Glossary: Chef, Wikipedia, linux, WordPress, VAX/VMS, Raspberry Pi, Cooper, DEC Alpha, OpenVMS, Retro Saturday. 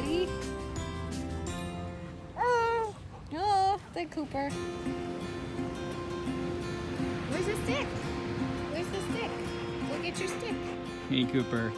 Daddy. Oh, oh, the Cooper. Where's the stick? Where's the stick? Go get your stick. Hey, Cooper.